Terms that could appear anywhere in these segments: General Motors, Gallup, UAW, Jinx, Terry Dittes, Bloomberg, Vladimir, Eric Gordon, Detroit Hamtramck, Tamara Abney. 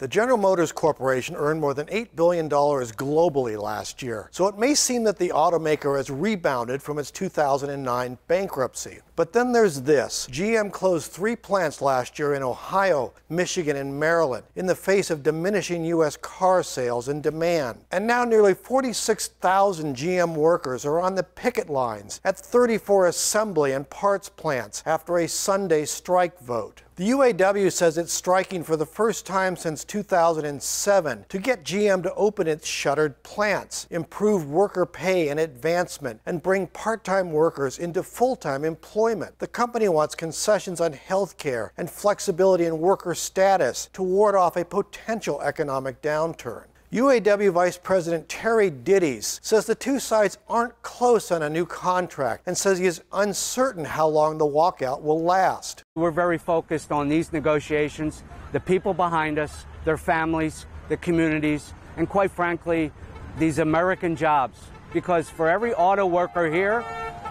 The General Motors Corporation earned more than $8 billion globally last year, so it may seem that the automaker has rebounded from its 2009 bankruptcy. But then there's this. GM closed 3 plants last year in Ohio, Michigan, and Maryland in the face of diminishing U.S. car sales and demand. And now nearly 46,000 GM workers are on the picket lines at 34 assembly and parts plants after a Sunday strike vote. The UAW says it's striking for the first time since 2007 to get GM to open its shuttered plants, improve worker pay and advancement, and bring part-time workers into full-time employment. The company wants concessions on health care and flexibility in worker status to ward off a potential economic downturn. UAW Vice President Terry Dittes says the two sides aren't close on a new contract and says he is uncertain how long the walkout will last. We're very focused on these negotiations, the people behind us, their families, the communities, and quite frankly, these American jobs. Because for every auto worker here,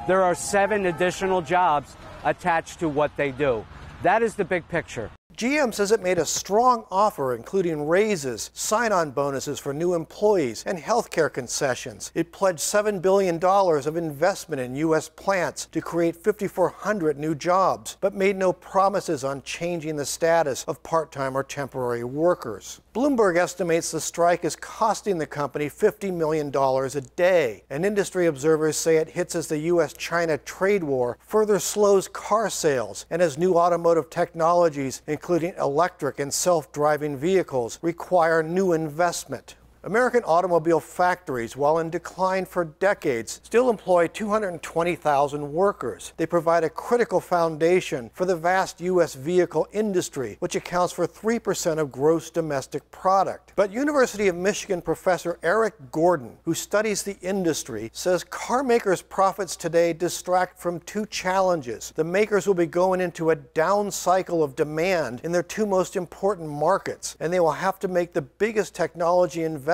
there are 7 additional jobs attached to what they do. That is the big picture. GM says it made a strong offer, including raises, sign-on bonuses for new employees, and health care concessions. It pledged $7 billion of investment in U.S. plants to create 5,400 new jobs, but made no promises on changing the status of part-time or temporary workers. Bloomberg estimates the strike is costing the company $50 million a day, and industry observers say it hits as the U.S.-China trade war further slows car sales, and as new automotive technologies, including electric and self-driving vehicles, require new investment. American automobile factories, while in decline for decades, still employ 220,000 workers. They provide a critical foundation for the vast U.S. vehicle industry, which accounts for 3% of gross domestic product. But University of Michigan professor Eric Gordon, who studies the industry, says car makers' profits today distract from 2 challenges. The makers will be going into a down cycle of demand in their 2 most important markets, and they will have to make the biggest technology investments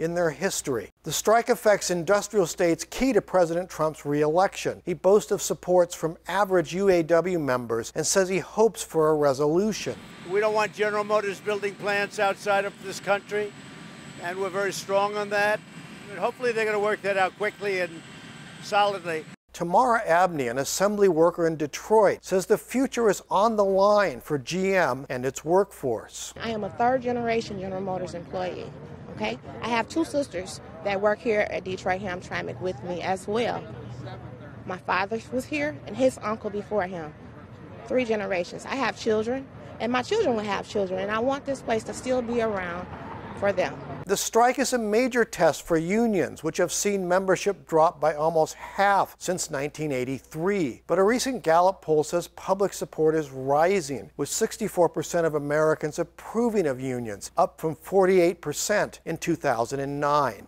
in their history. The strike affects industrial states key to President Trump's re-election. He boasts of supports from average UAW members and says he hopes for a resolution. We don't want General Motors building plants outside of this country, and we're very strong on that. And hopefully they're going to work that out quickly and solidly. Tamara Abney, an assembly worker in Detroit, says the future is on the line for GM and its workforce. I am a 3rd-generation General Motors employee. Okay? I have 2 sisters that work here at Detroit Hamtramck with me as well. My father was here and his uncle before him. 3 generations. I have children, and my children will have children, and I want this place to still be around for them. The strike is a major test for unions, which have seen membership drop by almost half since 1983. But a recent Gallup poll says public support is rising, with 64% of Americans approving of unions, up from 48% in 2009.